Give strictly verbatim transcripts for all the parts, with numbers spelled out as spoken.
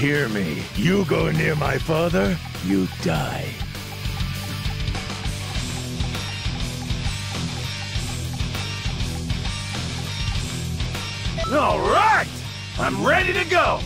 Hear me. You go near my father, you die. All right! I'm ready to go!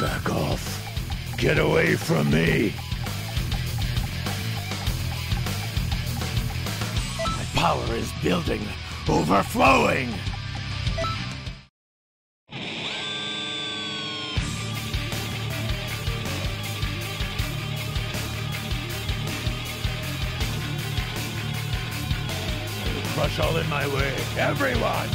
Back off. Get away from me. My power is building, overflowing. I'll crush all in my way, everyone.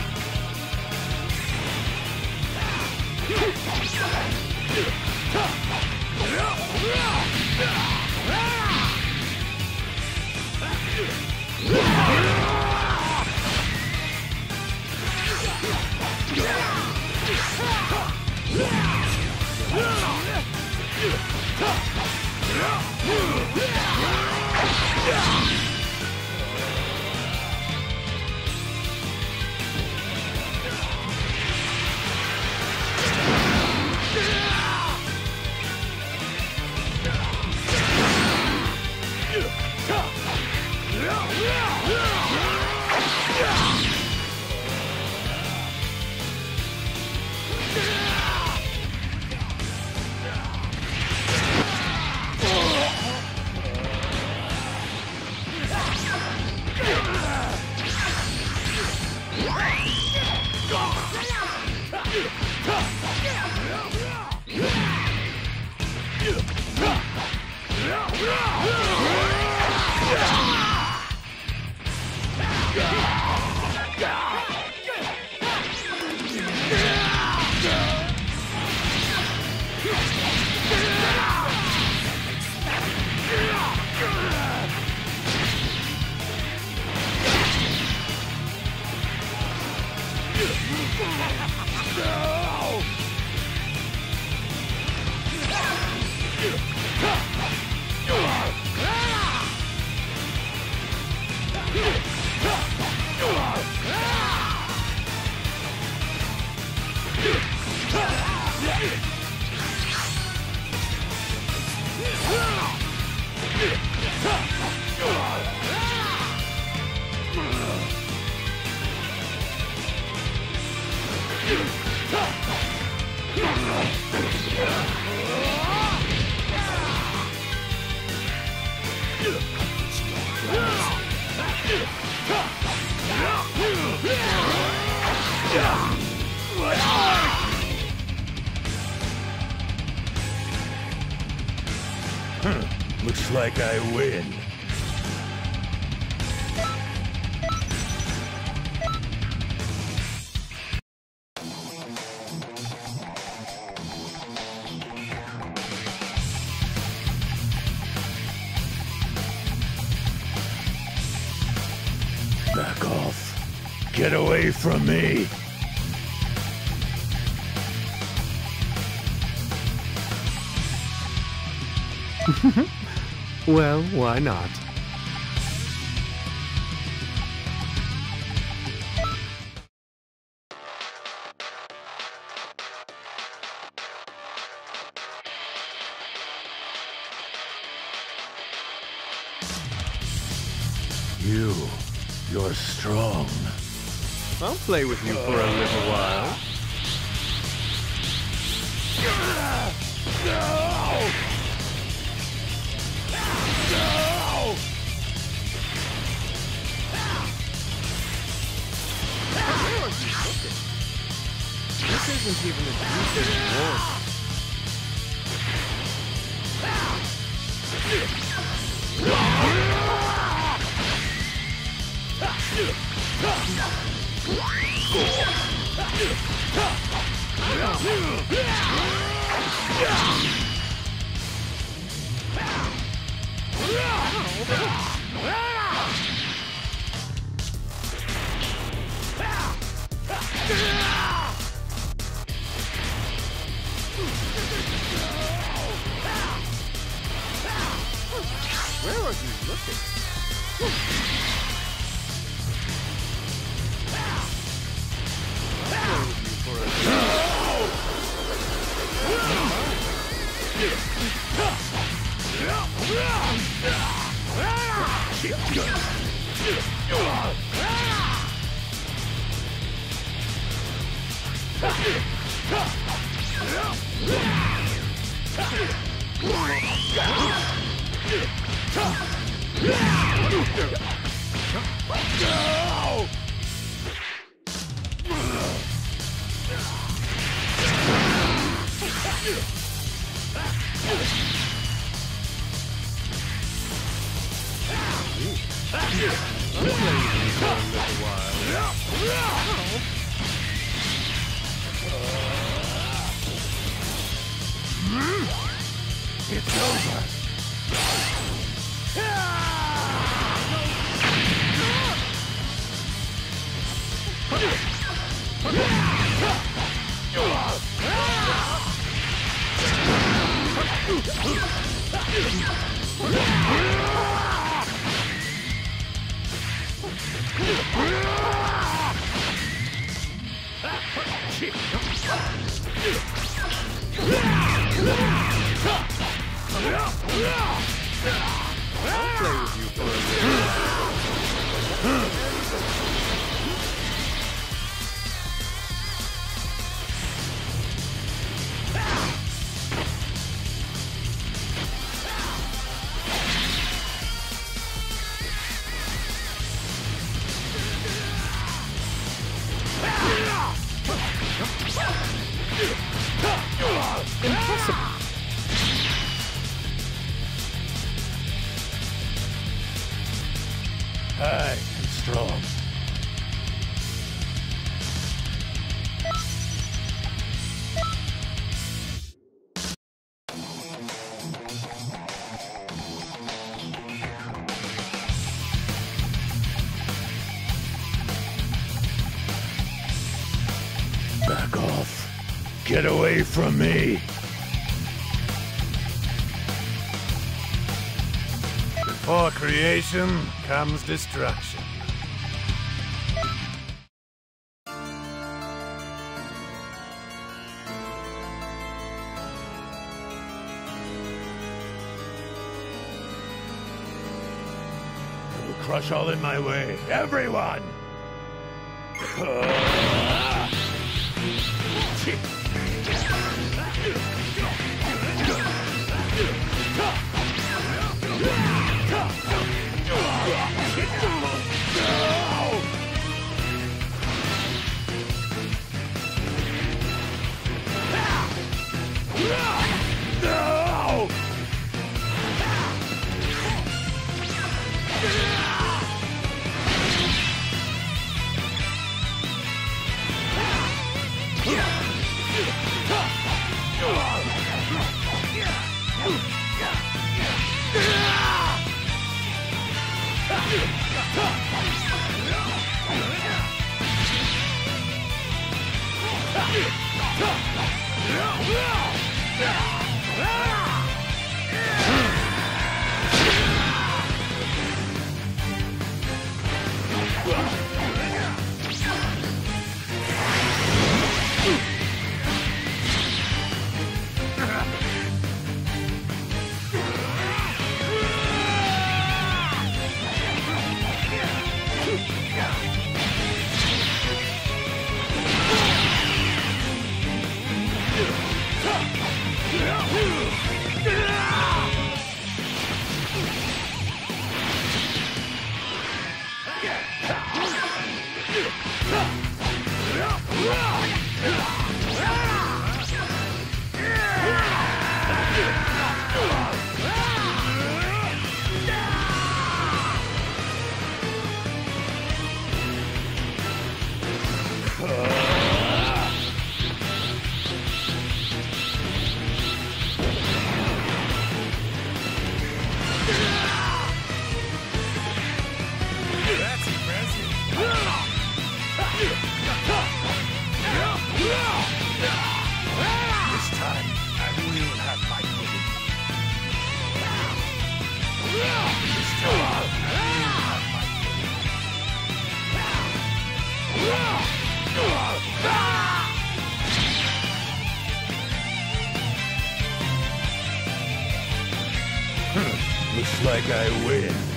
Looks like I win. Back off. Get away from me. Well, why not? You, you're strong. I'll play with you for a little while. No! This isn't even a decent war. Where are you looking? I'll play with you for a minute. Go! It's over. I'll play with you for a minute. I am strong. Back off. Get away from me. Before creation comes destruction. crush all in my way. Everyone! Looks like I win.